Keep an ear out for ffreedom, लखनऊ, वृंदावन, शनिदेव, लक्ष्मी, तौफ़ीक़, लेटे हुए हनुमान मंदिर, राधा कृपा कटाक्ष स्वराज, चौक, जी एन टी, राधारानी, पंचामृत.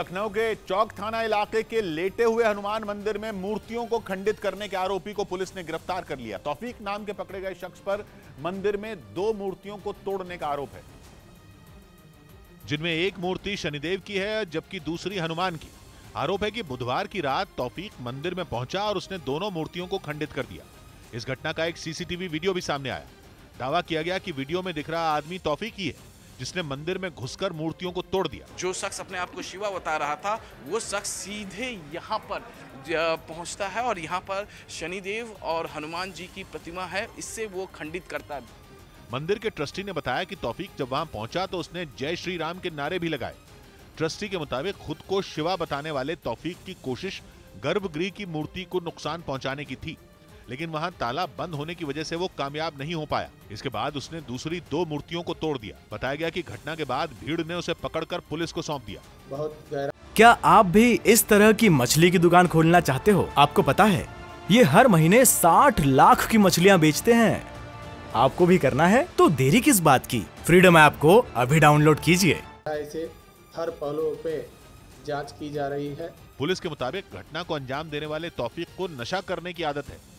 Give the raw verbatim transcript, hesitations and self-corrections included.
लखनऊ के चौक थाना इलाके के लेटे हुए हनुमान मंदिर में मूर्तियों को खंडित करने के आरोपी को पुलिस ने गिरफ्तार कर लिया। तौफ़ीक़ नाम के पकड़े गए शख्स पर मंदिर में दो मूर्तियों को तोड़ने का आरोप है, जिनमें एक मूर्ति शनिदेव की है जबकि दूसरी हनुमान की। आरोप है कि बुधवार की रात तौफ़ीक़ मंदिर में पहुंचा और उसने दोनों मूर्तियों को खंडित कर दिया। इस घटना का एक सीसीटीवी वीडियो भी सामने आया। दावा किया गया कि वीडियो में दिख रहा आदमी तौफ़ीक़ ही है, जिसने मंदिर में घुसकर मूर्तियों को तोड़ दिया। जो शख्स अपने आप को शिवा बता रहा था, वो शख्स सीधे यहाँ पर पहुँचता है और यहाँ पर शनिदेव और हनुमान जी की प्रतिमा है, इससे वो खंडित करता है। मंदिर के ट्रस्टी ने बताया कि तौफ़ीक़ जब वहाँ पहुँचा तो उसने जय श्री राम के नारे भी लगाए। ट्रस्टी के मुताबिक खुद को शिवा बताने वाले तौफ़ीक़ की कोशिश गर्भगृह की मूर्ति को नुकसान पहुँचाने की थी, लेकिन वहाँ ताला बंद होने की वजह से वो कामयाब नहीं हो पाया। इसके बाद उसने दूसरी दो मूर्तियों को तोड़ दिया। बताया गया कि घटना के बाद भीड़ ने उसे पकड़कर पुलिस को सौंप दिया। बहुत क्या आप भी इस तरह की मछली की दुकान खोलना चाहते हो? आपको पता है ये हर महीने साठ लाख की मछलियाँ बेचते हैं। आपको भी करना है तो देरी किस बात की? फ्रीडम ऐप को अभी डाउनलोड कीजिए। ऐसे हर पहलुओं पे जाँच की जा रही है। पुलिस के मुताबिक घटना को अंजाम देने वाले तौफ़ीक़ को नशा करने की आदत है।